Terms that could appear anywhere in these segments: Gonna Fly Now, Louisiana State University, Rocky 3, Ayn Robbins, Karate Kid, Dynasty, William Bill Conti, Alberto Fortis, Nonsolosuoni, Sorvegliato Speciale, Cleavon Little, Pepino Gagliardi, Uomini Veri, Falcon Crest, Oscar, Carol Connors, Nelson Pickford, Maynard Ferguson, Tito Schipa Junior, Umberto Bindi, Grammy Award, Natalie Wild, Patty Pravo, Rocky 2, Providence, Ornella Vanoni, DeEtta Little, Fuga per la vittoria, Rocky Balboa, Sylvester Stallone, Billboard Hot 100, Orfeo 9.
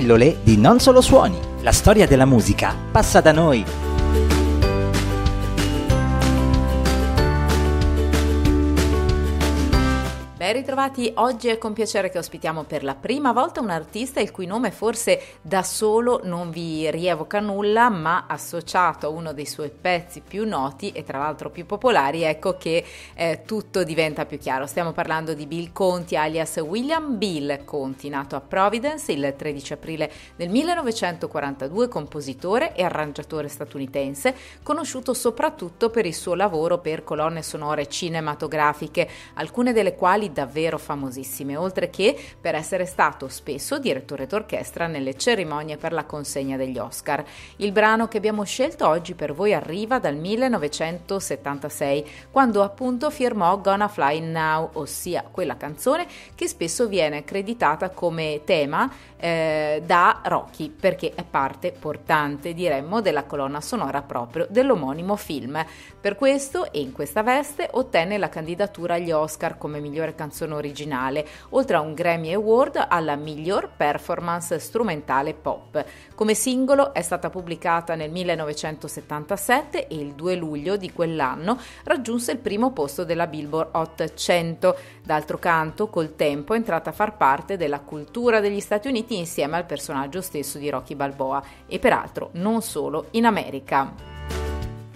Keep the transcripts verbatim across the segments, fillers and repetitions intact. Pillole di Nonsolosuoni. La storia della musica passa da noi. Ben ritrovati, oggi è con piacere che ospitiamo per la prima volta un artista il cui nome forse da solo non vi rievoca nulla, ma associato a uno dei suoi pezzi più noti e tra l'altro più popolari, ecco che eh, tutto diventa più chiaro. Stiamo parlando di Bill Conti, alias William Bill Conti, nato a Providence il tredici aprile del millenovecentoquarantadue, compositore e arrangiatore statunitense, conosciuto soprattutto per il suo lavoro per colonne sonore cinematografiche, alcune delle quali davvero famosissime, oltre che per essere stato spesso direttore d'orchestra nelle cerimonie per la consegna degli Oscar. Il brano che abbiamo scelto oggi per voi arriva dal millenovecentosettantasei, quando appunto firmò Gonna Fly Now, ossia quella canzone che spesso viene creditata come tema eh, da Rocky, perché è parte portante, diremmo, della colonna sonora proprio dell'omonimo film. Per questo e in questa veste ottenne la candidatura agli Oscar come migliore canzone originale, oltre a un Grammy Award alla miglior performance strumentale pop. Come singolo è stata pubblicata nel millenovecentosettantasette e il due luglio di quell'anno raggiunse il primo posto della Billboard Hot cento. D'altro canto, col tempo è entrata a far parte della cultura degli Stati Uniti insieme al personaggio stesso di Rocky Balboa, e peraltro non solo in America.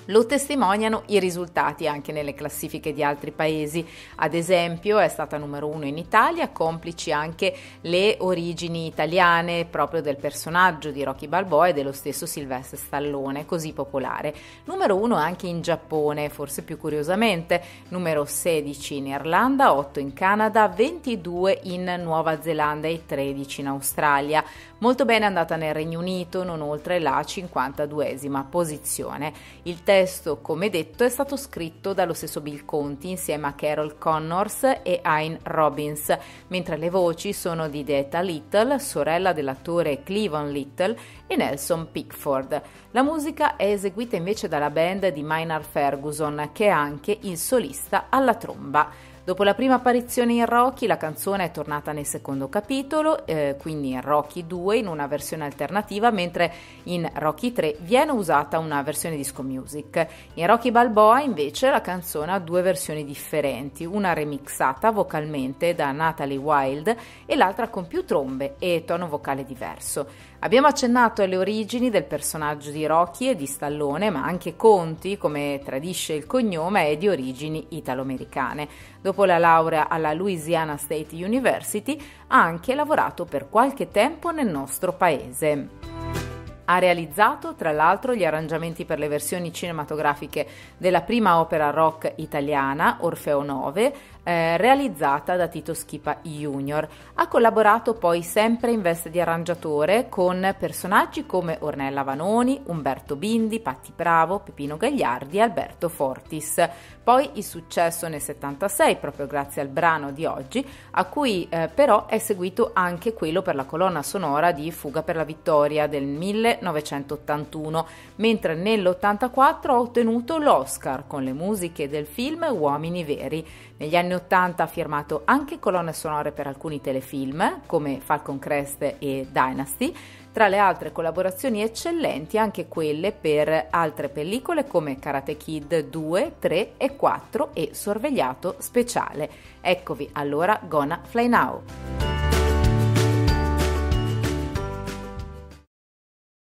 Lo testimoniano i risultati anche nelle classifiche di altri paesi. Ad esempio è stata numero uno in Italia, complici anche le origini italiane proprio del personaggio di Rocky Balboa e dello stesso Sylvester Stallone, così popolare. Numero uno anche in Giappone, forse più curiosamente, numero sedici in Irlanda, otto in Canada, ventidue in Nuova Zelanda e tredici in Australia. Molto bene andata nel Regno Unito, non oltre la cinquantaduesima posizione. Il testo, come detto, è stato scritto dallo stesso Bill Conti insieme a Carol Connors e Ayn Robbins, mentre le voci sono di DeEtta Little, sorella dell'attore Cleavon Little, e Nelson Pickford. La musica è eseguita invece dalla band di Maynard Ferguson, che è anche il solista alla tromba. Dopo la prima apparizione in Rocky, la canzone è tornata nel secondo capitolo, eh, quindi in Rocky due in una versione alternativa, mentre in Rocky tre viene usata una versione disco music. In Rocky Balboa invece la canzone ha due versioni differenti, una remixata vocalmente da Natalie Wild e l'altra con più trombe e tono vocale diverso. Abbiamo accennato alle origini del personaggio di Rocky e di Stallone, ma anche Conti, come tradisce il cognome, è di origini italoamericane. Dopo la laurea alla Louisiana State University, ha anche lavorato per qualche tempo nel nostro paese. Ha realizzato tra l'altro gli arrangiamenti per le versioni cinematografiche della prima opera rock italiana, Orfeo nove, eh, realizzata da Tito Schipa Junior Ha collaborato poi sempre in veste di arrangiatore con personaggi come Ornella Vanoni, Umberto Bindi, Patty Pravo, Pepino Gagliardi e Alberto Fortis. Poi il successo nel settantasei, proprio grazie al brano di oggi, a cui eh, però è seguito anche quello per la colonna sonora di Fuga per la vittoria del millenovecentottantuno, mentre nell'ottantaquattro ha ottenuto l'Oscar con le musiche del film Uomini Veri. Negli anni ottanta ha firmato anche colonne sonore per alcuni telefilm come Falcon Crest e Dynasty, tra le altre collaborazioni eccellenti anche quelle per altre pellicole come Karate Kid due, tre e quattro e Sorvegliato Speciale. Eccovi allora Gonna Fly Now.